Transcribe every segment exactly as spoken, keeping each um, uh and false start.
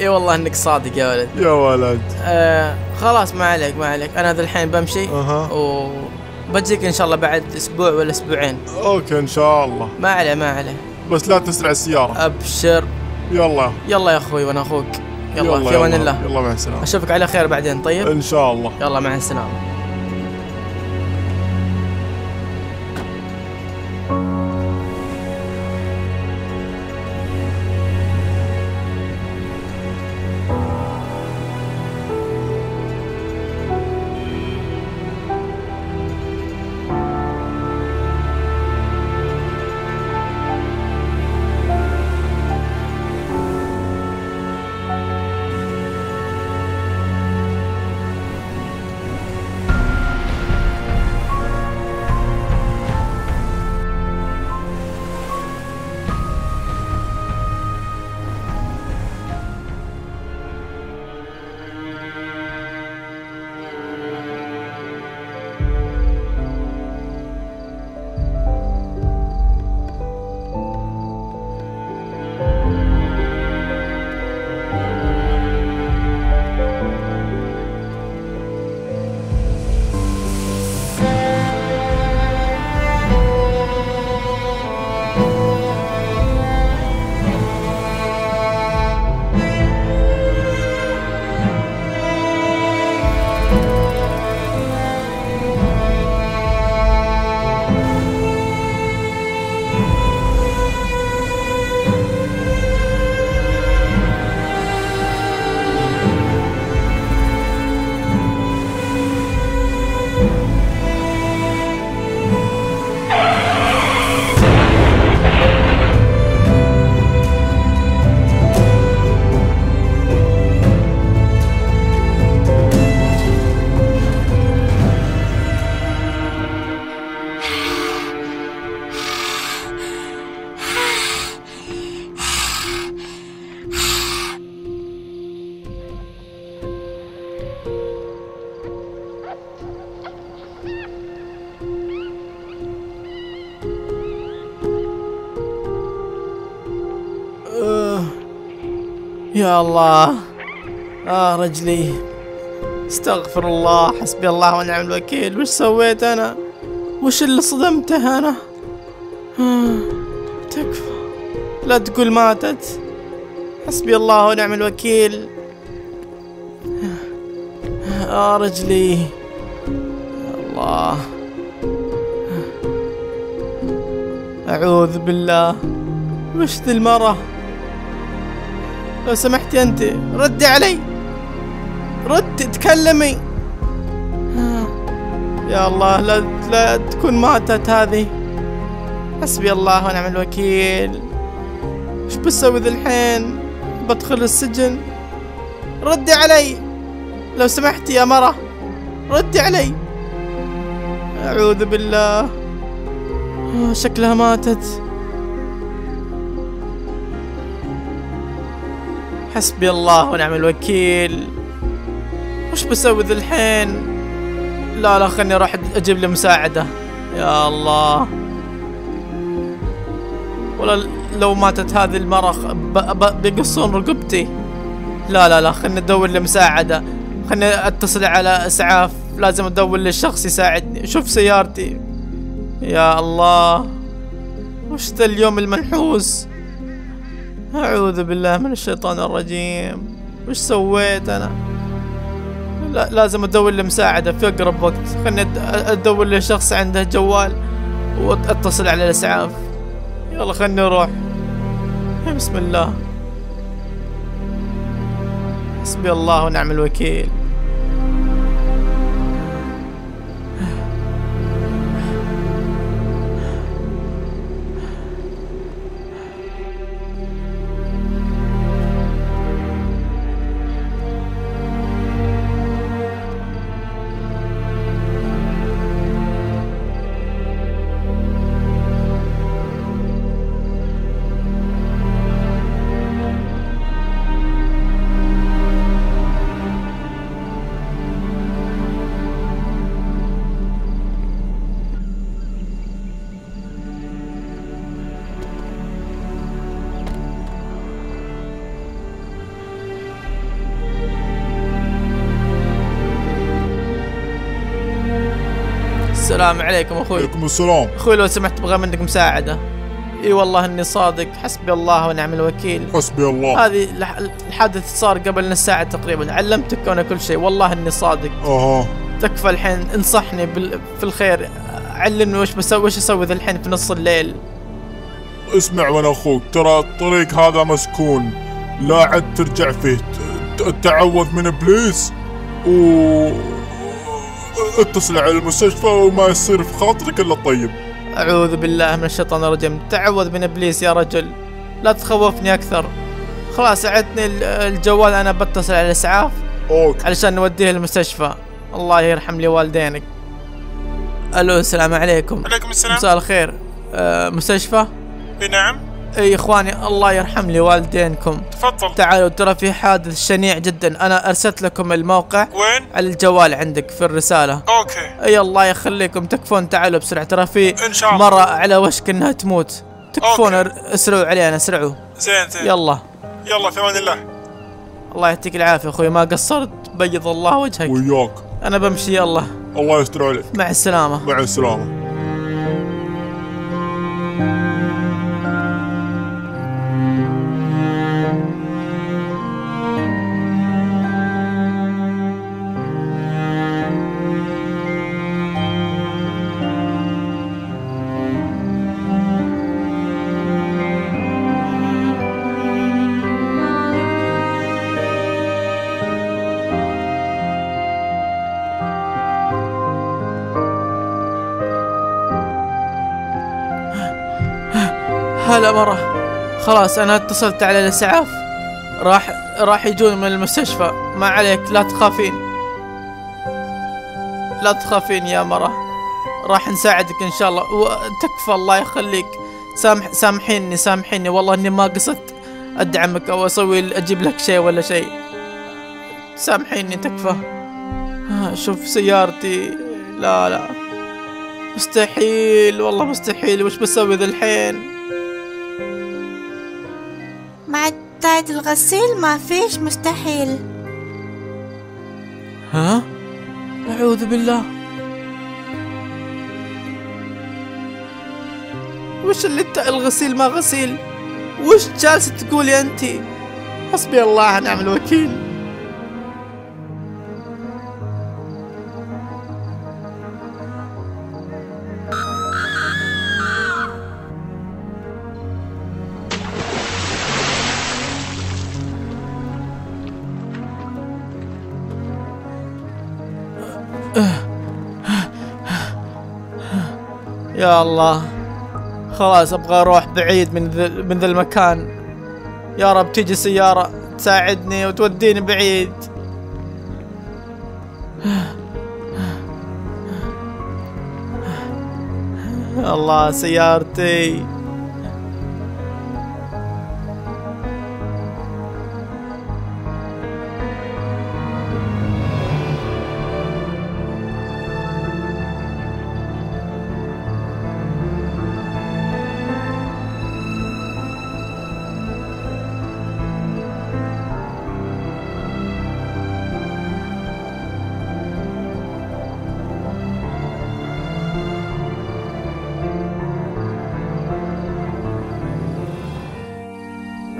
اي والله انك صادق يا ولد يا ولد. آه خلاص ما عليك ما عليك، انا ذا الحين بمشي أه. وبجيك ان شاء الله بعد اسبوع ولا اسبوعين. اوكي ان شاء الله. ما عليه ما عليه، بس لا تسرع السيارة. ابشر. يلا يلا يا اخوي وانا اخوك. يلا, يلا في امان الله. يلا مع السلامة، اشوفك على خير بعدين. طيب ان شاء الله. يلا مع السلامة. يا الله، آه رجلي، استغفر الله، حسبي الله ونعم الوكيل. وش سويت أنا؟ وش اللي صدمته أنا؟ آه تكفى، لا تقول ماتت. حسبي الله ونعم الوكيل. آه رجلي، الله، أعوذ بالله. وش ذي المرة؟ لو سمحتي انت ردي علي، ردي تكلمي. يا الله لا لا تكون ماتت هذه. حسبي الله ونعم الوكيل. ايش بسوي ذا الحين؟ بدخل السجن؟ ردي علي لو سمحتي يا مرة، ردي علي. اعوذ بالله، شكلها ماتت. حسبي الله ونعم الوكيل. وش بسوي ذا الحين؟ لا لا خلني اروح اجيب له مساعدة. يا الله، ولا لو ماتت هذه المرة بيقصون رقبتي. لا لا لا خلني ادور له مساعدة، خلني اتصل على اسعاف، لازم ادور للشخص يساعدني. شوف سيارتي. يا الله، وش ذا اليوم المنحوس؟ أعوذ بالله من الشيطان الرجيم. وش سويت أنا؟ لا لازم أدور لي مساعدة في أقرب وقت، خلني أدور لي شخص عنده جوال وأتصل على الإسعاف. يلا خلني أروح. بسم الله. حسبي الله ونعم الوكيل. السلام عليكم اخوي. عليكم السلام. اخوي لو سمحت ابغى منك مساعده. اي والله اني صادق، حسبي الله ونعم الوكيل. حسبي الله. هذه الحادث صار قبل نص ساعه تقريبا، علمتك انا كل شيء، والله اني صادق. اها تكفى الحين، انصحني بال... في الخير، علمني وش بسوي، وش اسوي ذا الحين في نص الليل. اسمع وانا اخوك، ترى الطريق هذا مسكون، لا عد ترجع فيه، تعوذ من ابليس و اتصل على المستشفى وما يصير في خاطرك الا الطيب. اعوذ بالله من الشيطان الرجيم، تعوذ من ابليس يا رجل، لا تخوفني اكثر. خلاص عدتني الجوال، انا بتصل على الاسعاف أوكي. علشان نوديه المستشفى. الله يرحم لي والدينك. الو السلام عليكم. عليكم السلام. مساء الخير. أه مستشفى؟ اي نعم. اي اخواني الله يرحم لي والدينكم. تفضل. تعالوا ترى في حادث شنيع جدا، انا ارسلت لكم الموقع. وين؟ على الجوال عندك في الرسالة. اوكي. اي الله يخليكم تكفون، تعالوا بسرعة ترى في ان شاء الله مرة على وشك انها تموت، تكفون اسرعوا علينا، اسرعوا. زين زين. يلا. يلا في امان الله. الله يعطيك العافية اخوي، ما قصرت، بيض الله وجهك. وياك. انا بمشي يلا. الله يستر عليك. مع السلامة. مع السلامة. هلا مرة، خلاص أنا اتصلت على الإسعاف، راح راح يجون من المستشفى، ما عليك لا تخافين، لا تخافين يا مرة، راح نساعدك إن شاء الله، وتكفى الله يخليك، سامح سامحيني سامحيني والله إني ما قصدت أدعمك أو أسوي أجيب لك شيء ولا شيء، سامحيني تكفى، شوف سيارتي، لا لا مستحيل والله مستحيل، وش بسوي ذا الحين؟ مع تعد الغسيل ما فيش مستحيل. ها؟ أعوذ بالله، وش اللي الغسيل ما غسيل؟ وش جالسة تقولي أنتي؟ حسبي الله ونعم الوكيل. يا الله خلاص ابغى اروح بعيد من ذا من ذا المكان، يا رب تيجي سيارة تساعدني وتوديني بعيد. يا الله سيارتي.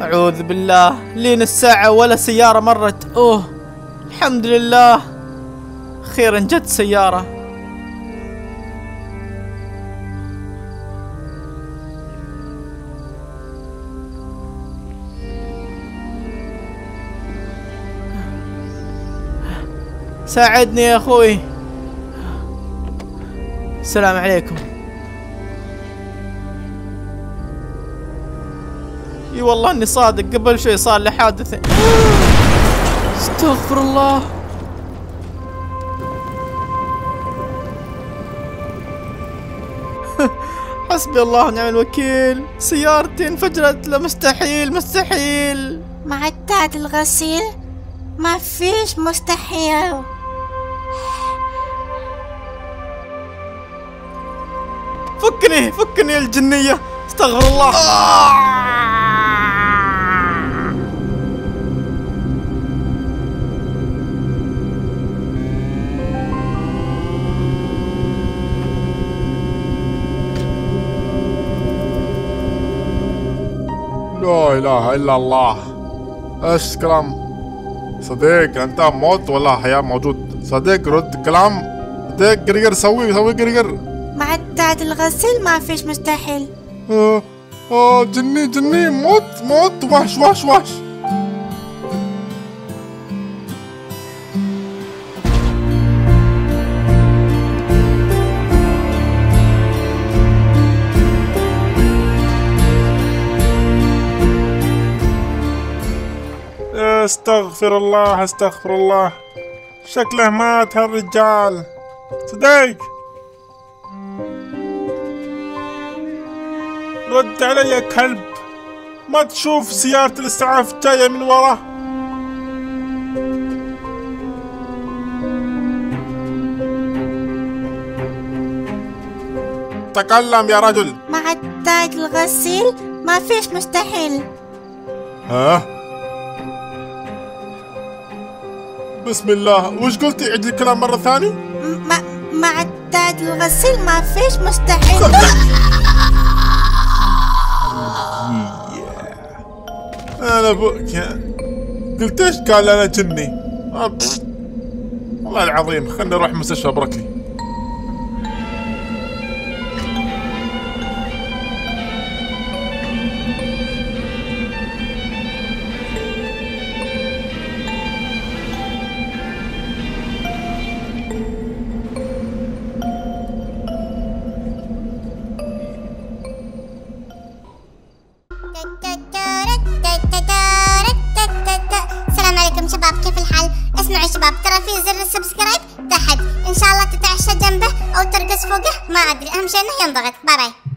أعوذ بالله، لين الساعة ولا سيارة مرت، أوه الحمد لله أخيرا جت سيارة. ساعدني يا أخوي. السلام عليكم. اي والله اني صادق، قبل شوي صار لي حادثة. استغفر الله. حسبي الله ونعم الوكيل، سيارتي انفجرت، لا مستحيل مستحيل. مع تعد الغسيل ما فيش مستحيل. فكني فكني يا الجنية، استغفر الله. اله الا الله. ايش كلام صديق؟ انت موت ولا حياة موجود؟ صديق رد كلام. صديق قرقر سوي سوي قرقر مع التعد الغسيل ما فيش مستحيل. اه اه جني جني موت موت وحش وحش وحش. استغفر الله استغفر الله، شكله مات هالرجال. صديق رد علي يا كلب، ما تشوف سيارة الاسعاف جاية من وراه؟ تكلم يا رجل. مع التاج الغسيل ما فيش مستحيل. ها بسم الله، وش قلتي؟ عيد الكلام مرة ثانية. مع التاج الغسيل ما فيش مستحيل. أنا أبوك قلت إيش قال؟ أنا جني والله العظيم. خلني أروح مستشفى بركلي. السلام عليكم شباب، كيف الحال؟ اسمعوا يا شباب، ترى في زر السبسكرايب تحت، ان شاء الله تتعشى جنبه او ترقص فوقه ما ادري، اهم شيء انه ينضغط. باي باي.